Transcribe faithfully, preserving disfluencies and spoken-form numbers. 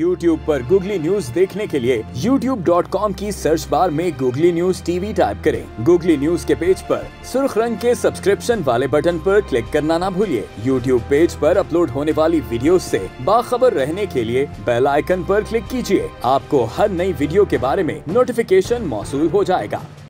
YouTube पर Googly News देखने के लिए यूट्यूब डॉट कॉम की सर्च बार में Googly News T V type करें। Googly News के पेज पर सुर्ख रंग के सब्सक्रिप्शन वाले बटन पर क्लिक करना ना भूलिए। YouTube पेज पर अपलोड होने वाली वीडियो से बाखबर रहने के लिए बेल आइकन पर क्लिक कीजिए। आपको हर नई वीडियो के बारे में नोटिफिकेशन मौसूल हो जाएगा।